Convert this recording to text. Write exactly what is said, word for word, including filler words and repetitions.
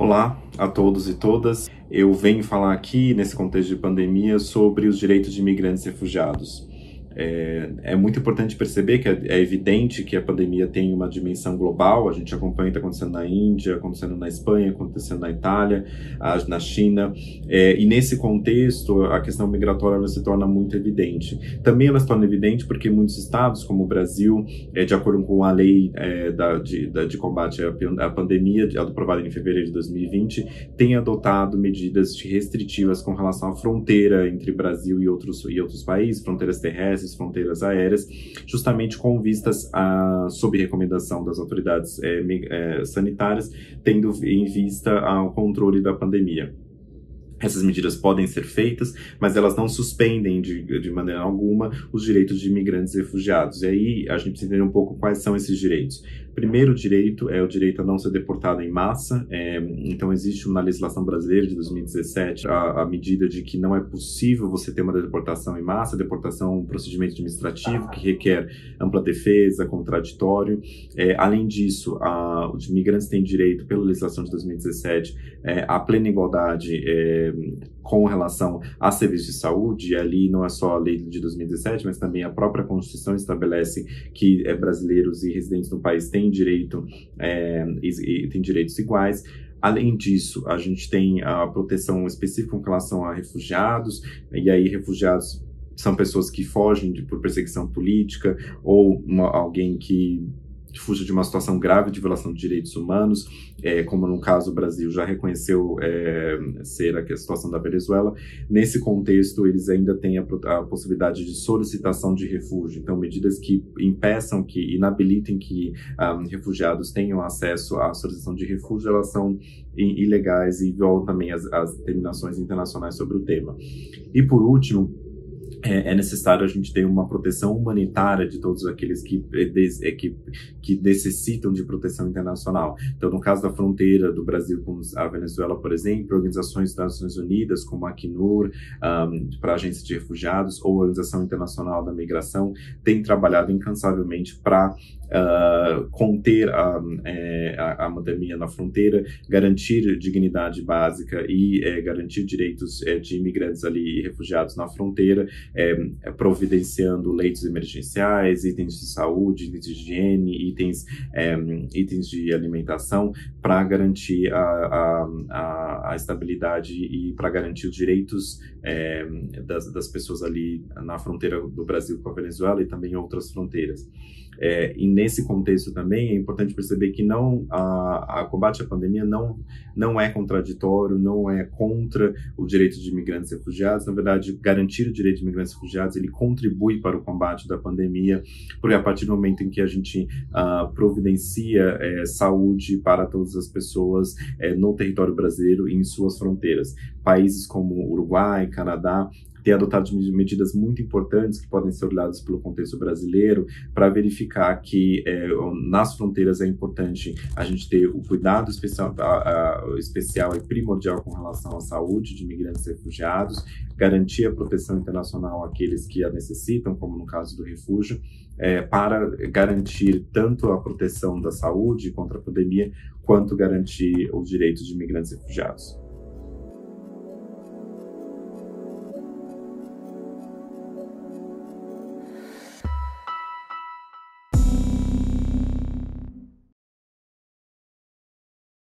Olá a todos e todas. Eu venho falar aqui, nesse contexto de pandemia, sobre os direitos de imigrantes e refugiados. É, é muito importante perceber que é, é evidente que a pandemia tem uma dimensão global. A gente acompanha o que está acontecendo na Índia, acontecendo na Espanha, acontecendo na Itália, a, na China. É, e nesse contexto, a questão migratória ela se torna muito evidente. Também ela se torna evidente porque muitos estados, como o Brasil, é, de acordo com a lei é, da, de, da, de combate à, à pandemia, aprovada em fevereiro de dois mil e vinte, tem adotado medidas restritivas com relação à fronteira entre Brasil e outros, e outros países, fronteiras terrestres, fronteiras aéreas, justamente com vistas a, sob recomendação das autoridades é, é, sanitárias, tendo em vista ao controle da pandemia. Essas medidas podem ser feitas, mas elas não suspendem de, de maneira alguma os direitos de imigrantes e refugiados. E aí a gente precisa entender um pouco quais são esses direitos. Primeiro direito é o direito a não ser deportado em massa. É, então existe na legislação brasileira de dois mil e dezessete a, a medida de que não é possível você ter uma deportação em massa. A deportação é um procedimento administrativo que requer ampla defesa, contraditório. É, além disso, a, os imigrantes têm direito, pela legislação de dois mil e dezessete, é, à plena igualdade é, com relação a serviços de saúde. E ali não é só a lei de dois mil e dezessete, mas também a própria Constituição estabelece que é, brasileiros e residentes no país têm direito, é, e, e, têm direitos iguais. Além disso, a gente tem a proteção específica com relação a refugiados, e aí refugiados são pessoas que fogem de, por perseguição política, ou uma, alguém que fuja de uma situação grave de violação de direitos humanos, é, como no caso o Brasil já reconheceu é, ser a situação da Venezuela. Nesse contexto, eles ainda têm a, a possibilidade de solicitação de refúgio, então medidas que impeçam, que inabilitem que um, refugiados tenham acesso à solicitação de refúgio, elas são ilegais e violam também as, as determinações internacionais sobre o tema. E por último, é necessário a gente ter uma proteção humanitária de todos aqueles que, que, que necessitam de proteção internacional. Então, no caso da fronteira do Brasil com a Venezuela, por exemplo, organizações das Nações Unidas, como a Acnur, um, para a Agência de Refugiados, ou a Organização Internacional da Migração, tem trabalhado incansavelmente para Uh, conter a, a, a pandemia na fronteira, garantir dignidade básica e é, garantir direitos é, de imigrantes ali e refugiados na fronteira, é, providenciando leitos emergenciais, itens de saúde, itens de higiene, itens, é, itens de alimentação, para garantir a, a, a, a estabilidade e para garantir os direitos é, das, das pessoas ali na fronteira do Brasil com a Venezuela e também outras fronteiras. É, e nesse contexto também é importante perceber que não a, a combate à pandemia não não é contraditório, não é contra o direito de imigrantes e refugiados. Na verdade, garantir o direito de imigrantes e refugiados, ele contribui para o combate da pandemia, porque a partir do momento em que a gente uh, providencia é, saúde para todas as pessoas é, no território brasileiro e em suas fronteiras. Países como Uruguai, Canadá, ter adotado medidas muito importantes que podem ser olhadas pelo contexto brasileiro para verificar que é, nas fronteiras é importante a gente ter o cuidado especial, a, a, especial e primordial com relação à saúde de imigrantes e refugiados, garantir a proteção internacional àqueles que a necessitam, como no caso do refúgio, é, para garantir tanto a proteção da saúde contra a pandemia, quanto garantir os direitos de imigrantes e refugiados.